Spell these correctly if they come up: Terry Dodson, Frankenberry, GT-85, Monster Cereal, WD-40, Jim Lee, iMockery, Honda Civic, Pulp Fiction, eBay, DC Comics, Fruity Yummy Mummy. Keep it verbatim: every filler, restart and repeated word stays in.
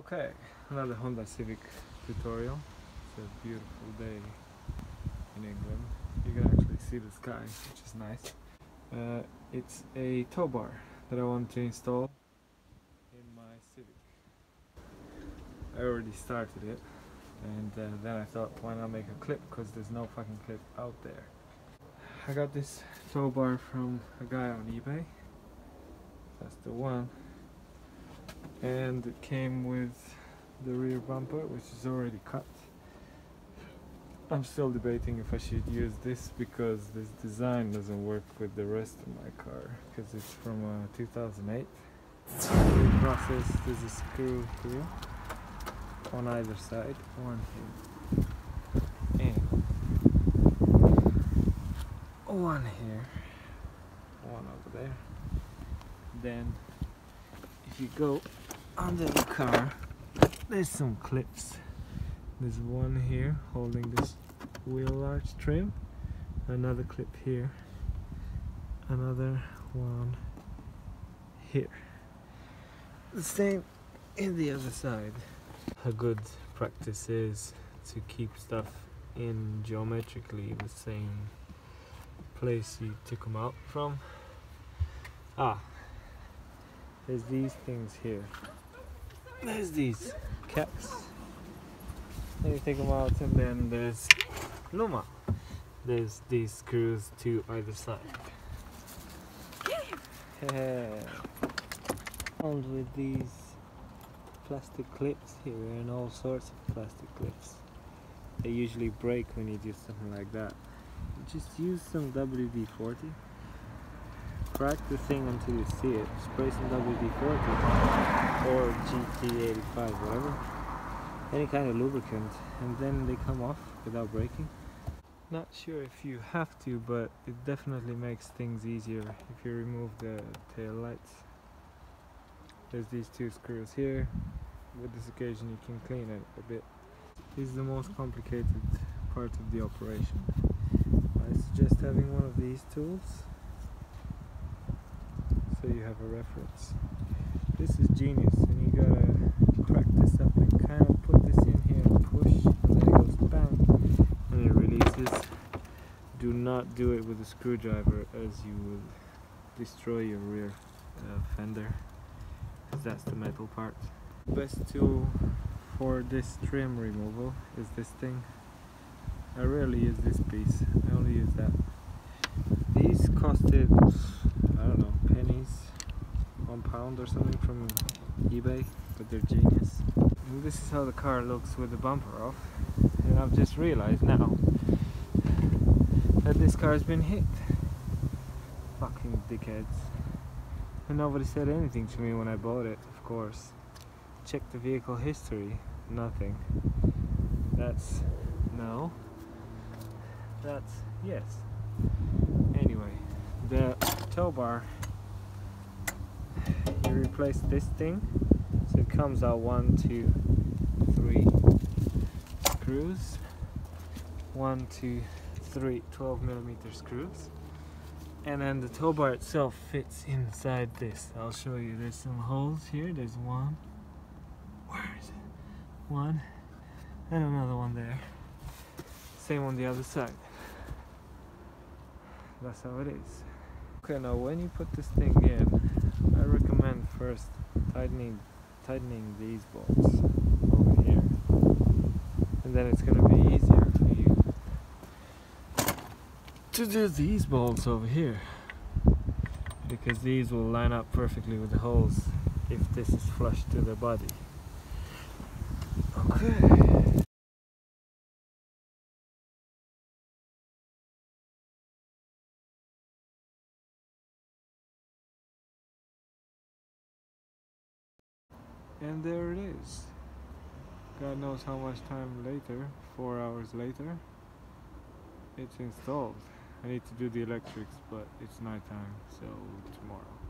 Okay, another Honda Civic tutorial. It's a beautiful day in England. You can actually see the sky, which is nice. Uh, it's a tow bar that I want to install in my Civic. I already started it, and uh, then I thought, why not make a clip, because there's no fucking clip out there. I got this tow bar from a guy on eBay. That's the one. And it came with the rear bumper, which is already cut. I'm still debating if I should use this, because this design doesn't work with the rest of my car, because it's from uh, two thousand eight. The process, there's a screw here on either side, one here and one here, one over there. Then if you go under the car, there's some clips. There's one here holding this wheel arch trim, another clip here, another one here. The same in the other side. A good practice is to keep stuff in geometrically the same place you took them out from. Ah, there's these things here. There's these caps. Then you take them out, and then there's Luma. There's these screws to either side. Yeah. And with these plastic clips here, and all sorts of plastic clips. They usually break when you do something like that. Just use some W D forty. Crack the thing until you see it. Spray some W D forty or G T eighty-five, whatever, any kind of lubricant, and then they come off without breaking. Not sure if you have to, but it definitely makes things easier if you remove the tail lights. There's these two screws here. With this occasion you can clean it a bit. This is the most complicated part of the operation. I suggest having one of these tools, so you have a reference. This is genius, and you gotta crack this up and kind of put this in here and push, and then it goes bang and it releases. Do not do it with a screwdriver, as you will destroy your rear uh, fender, because that's the metal part. The best tool for this trim removal is this thing. I rarely use this piece, I only use that. These costed, I don't know, pennies, one pound or something from eBay, but they're genius. And this is how the car looks with the bumper off. And I've just realized now that this car has been hit. Fucking dickheads. And nobody said anything to me when I bought it, of course. Check the vehicle history, nothing. That's no. That's yes. Anyway, the tow bar, you replace this thing, so it comes out one, two, three screws, one, two, three twelve millimeter screws, and then the tow bar itself fits inside this. I'll show you, there's some holes here, there's one, where is it? One, and another one there. Same on the other side. That's how it is. Okay, now when you put this thing in, I recommend first tightening tightening these bolts over here, and then it's gonna be easier for you to do these bolts over here, because these will line up perfectly with the holes if this is flush to the body. Okay. And there it is. God knows how much time later, four hours later, it's installed. I need to do the electrics, but it's nighttime, so tomorrow.